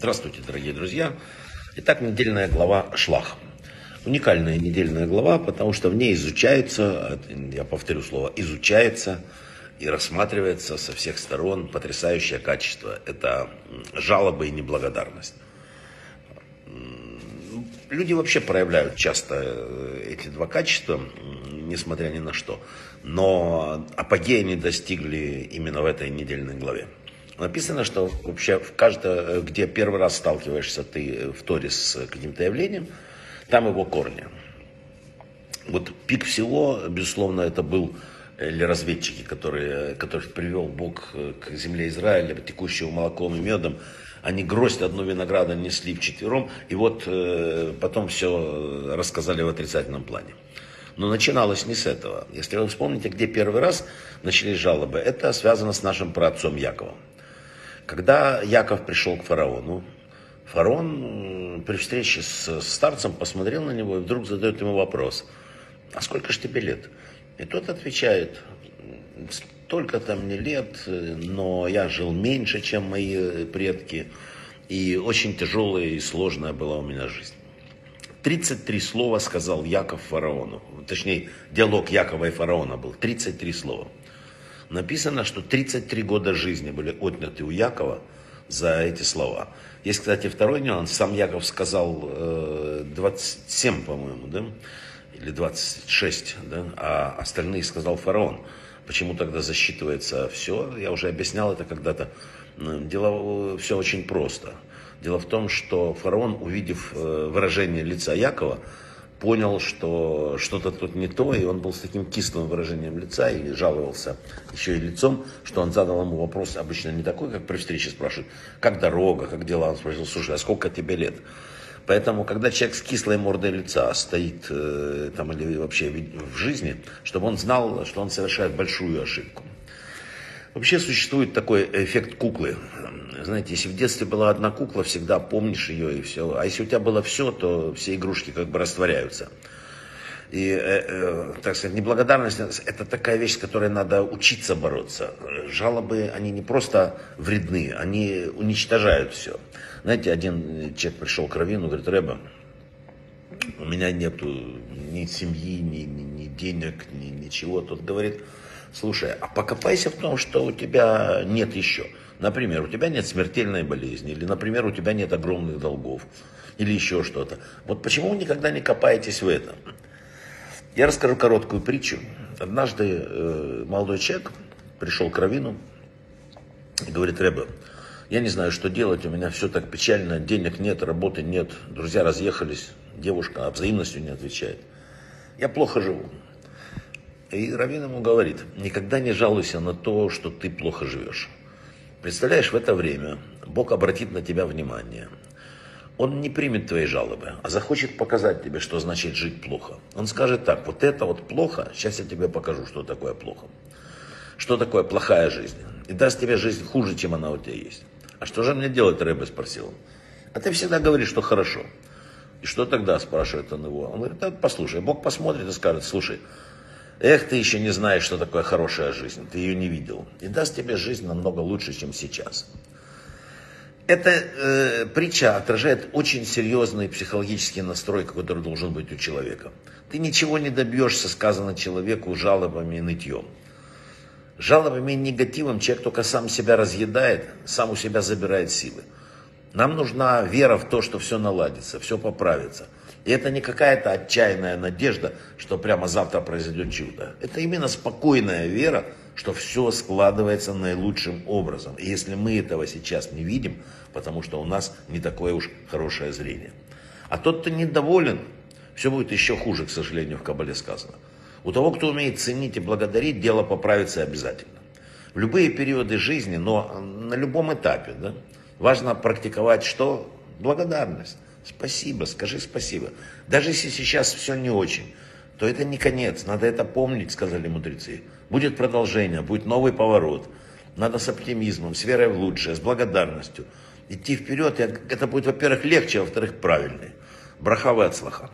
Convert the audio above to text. Здравствуйте, дорогие друзья. Итак, недельная глава «Шлах». Уникальная недельная глава, потому что в ней изучается, я повторю слово, изучается и рассматривается со всех сторон потрясающее качество. Это жалобы и неблагодарность. Люди вообще проявляют часто эти два качества, несмотря ни на что. Но апогея они достигли именно в этой недельной главе. Написано, что вообще где первый раз сталкиваешься ты в Торе с каким-то явлением, там его корни. Вот пик всего, безусловно, это был или разведчики, которых привел Бог к земле Израиля, текущего молоком и медом. Они гроздь одну винограда несли вчетвером, и вот потом все рассказали в отрицательном плане. Но начиналось не с этого. Если вы вспомните, где первый раз начались жалобы, это связано с нашим праотцом Яаковом. Когда Яаков пришел к фараону, фараон при встрече с старцем посмотрел на него и вдруг задает ему вопрос: а сколько же тебе лет? И тот отвечает: столько-то мне лет, но я жил меньше, чем мои предки, и очень тяжелая и сложная была у меня жизнь. 33 слова сказал Яаков фараону, точнее, диалог Яакова и фараона был, 33 слова. Написано, что 33 года жизни были отняты у Яакова за эти слова. Есть, кстати, второй нюанс. Сам Яаков сказал 27, по-моему, да? Или 26, да? А остальные сказал фараон. Почему тогда засчитывается все? Я уже объяснял это когда-то. Все очень просто. Дело в том, что фараон, увидев выражение лица Яакова, понял, что что-то тут не то, и он был с таким кислым выражением лица и жаловался еще и лицом, что он задал ему вопрос, обычно не такой, как при встрече спрашивают, как дорога, как дела. Он спросил: слушай, а сколько тебе лет? Поэтому, когда человек с кислой мордой лица стоит там или вообще в жизни, чтобы он знал, что он совершает большую ошибку. Вообще существует такой эффект куклы. Знаете, если в детстве была одна кукла, всегда помнишь ее и все. А если у тебя было все, то все игрушки как бы растворяются. И, так сказать, неблагодарность – это такая вещь, с которой надо учиться бороться. Жалобы, они не просто вредны, они уничтожают все. Знаете, один человек пришел к Равину, говорит: Рэба, у меня нету ни семьи, ни денег, ничего. Тот говорит: слушай, а покопайся в том, что у тебя нет еще. Например, у тебя нет смертельной болезни, или, например, у тебя нет огромных долгов, или еще что-то. Вот почему вы никогда не копаетесь в этом? Я расскажу короткую притчу. Однажды молодой человек пришел к Равину и говорит: Рэба, я не знаю, что делать, у меня все так печально, денег нет, работы нет, друзья разъехались, девушка взаимностью не отвечает. Я плохо живу. И Равин ему говорит: никогда не жалуйся на то, что ты плохо живешь. Представляешь, в это время Бог обратит на тебя внимание. Он не примет твои жалобы, а захочет показать тебе, что значит жить плохо. Он скажет так: вот это вот плохо, сейчас я тебе покажу, что такое плохо. Что такое плохая жизнь. И даст тебе жизнь хуже, чем она у тебя есть. А что же мне делать, Рэбе, спросил он. А ты всегда говоришь, что хорошо. И что тогда, спрашивает он его. Он говорит: да, послушай, Бог посмотрит и скажет: слушай, эх, ты еще не знаешь, что такое хорошая жизнь, ты ее не видел. И даст тебе жизнь намного лучше, чем сейчас. Эта притча отражает очень серьезный психологический настрой, который должен быть у человека. Ты ничего не добьешься, сказано человеку, жалобами и нытьем. Жалобами и негативом человек только сам себя разъедает, сам у себя забирает силы. Нам нужна вера в то, что все наладится, все поправится. И это не какая-то отчаянная надежда, что прямо завтра произойдет чудо. Это именно спокойная вера, что все складывается наилучшим образом. И если мы этого сейчас не видим, потому что у нас не такое уж хорошее зрение. А тот, кто недоволен, все будет еще хуже, к сожалению, в Каббале сказано. У того, кто умеет ценить и благодарить, дело поправится обязательно. В любые периоды жизни, но на любом этапе, да, важно практиковать что? Благодарность. Спасибо, скажи спасибо. Даже если сейчас все не очень, то это не конец. Надо это помнить, сказали мудрецы. Будет продолжение, будет новый поворот. Надо с оптимизмом, с верой в лучшее, с благодарностью идти вперед. Это будет, во-первых, легче, а во-вторых, правильнее. Браха от Шлаха.